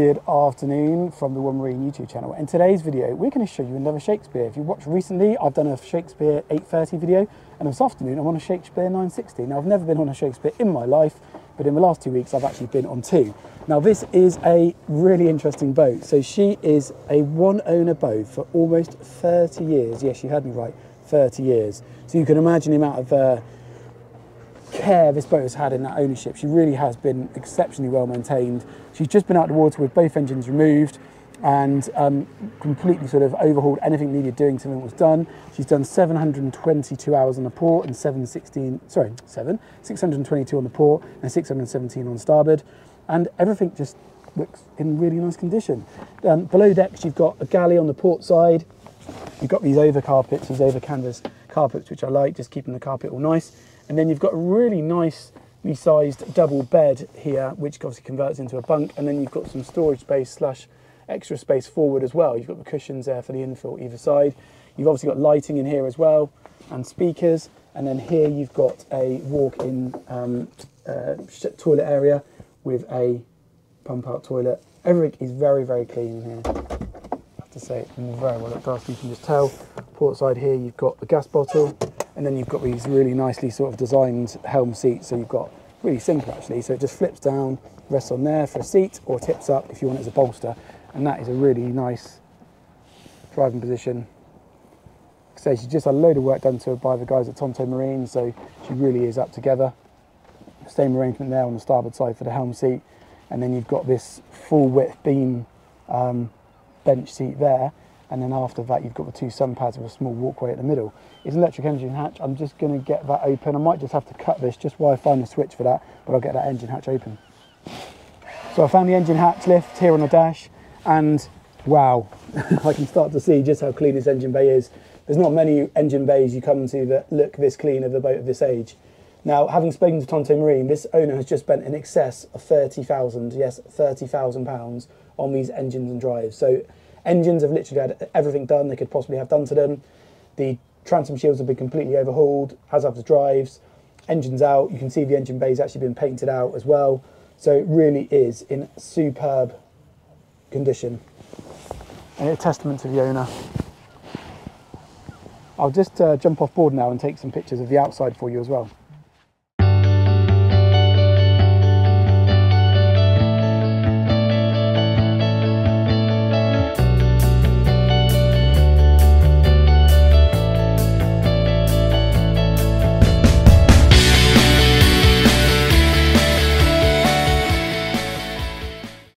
Good afternoon from the One Marine YouTube channel. In today's video, we're going to show you another Shakespeare. If you watched recently, I've done a Shakespeare 830 video, and this afternoon I'm on a Shakespeare 960. Now, I've never been on a Shakespeare in my life, but in the last 2 weeks, I've actually been on two. Now, this is a really interesting boat. So she is a one-owner boat for almost 30 years. Yes, you heard me right, 30 years. So you can imagine the amount of care this boat has had in that ownership. She really has been exceptionally well maintained. She's just been out of the water with both engines removed and completely sort of overhauled. Anything needed doing, something was done. She's done 722 hours on the port and 622 on the port and 617 on starboard, and everything just looks in really nice condition. Below decks you've got a galley on the port side. You've got these over carpets, these over canvas carpets, which I like, just keeping the carpet all nice. And then you've got a really nicely sized double bed here, which obviously converts into a bunk. And then you've got some storage space slash extra space forward as well. You've got the cushions there for the infill either side. You've obviously got lighting in here as well and speakers. And then here you've got a walk-in toilet area with a pump-out toilet. Everything is very, very clean in here. I have to say it's very well looked after. You can just tell. Port side here, you've got the gas bottle. And then you've got these really nicely sort of designed helm seats. So you've got really simple actually. So it just flips down, rests on there for a seat, or tips up if you want it as a bolster. And that is a really nice driving position. So she just had a load of work done to her by the guys at Tonto Marine. So she really is up together. Same arrangement there on the starboard side for the helm seat. And then you've got this full width beam bench seat there. And then after that, you've got the two sun pads with a small walkway at the middle. It's an electric engine hatch. I'm just going to get that open. I might just have to cut this just while I find the switch for that, but I'll get that engine hatch open. So I found the engine hatch lift here on the dash, and wow, I can start to see just how clean this engine bay is. There's not many engine bays you come to that look this clean of a boat of this age. Now, having spoken to Tonto Marine, this owner has just spent in excess of £30,000, yes, £30,000 on these engines and drives. So engines have literally had everything done they could possibly have done to them. The transom shields have been completely overhauled, as have the drives. Engines out, you can see the engine bay's actually been painted out as well. So it really is in superb condition. And a testament to the owner. I'll just jump off board now and take some pictures of the outside for you as well.